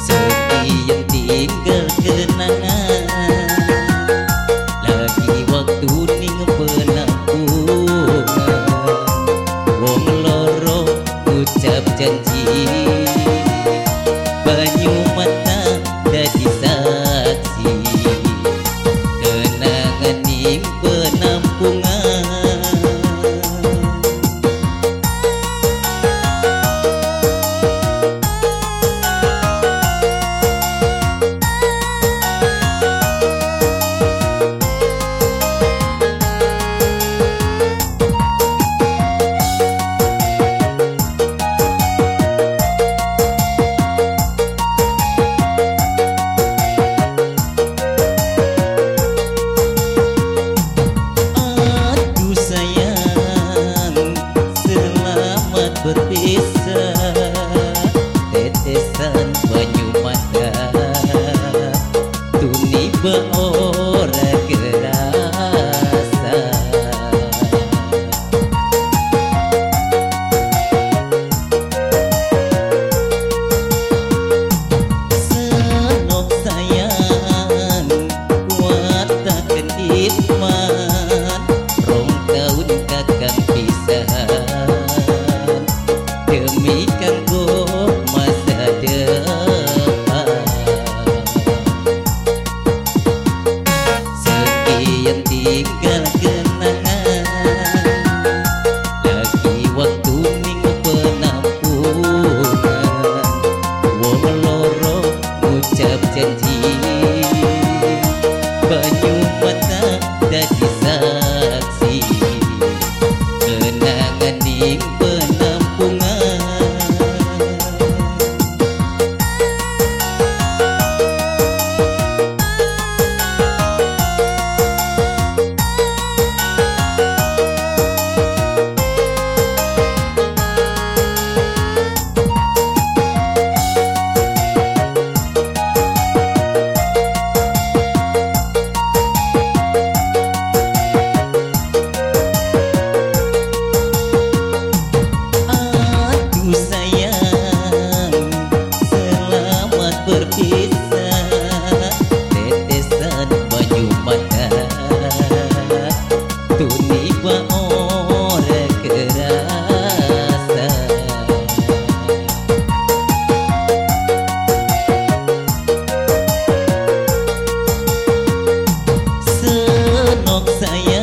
Setiap tinggal kenangan lagi waktu ning penampungan wong loro ucap janji banyu mata dadi saksi kenangan ning penampungan. Tetesan banyu mata tiba ora kerasa. Senok sayang kuat tak kendiman rong tahun kakang pisah. Senok sayang.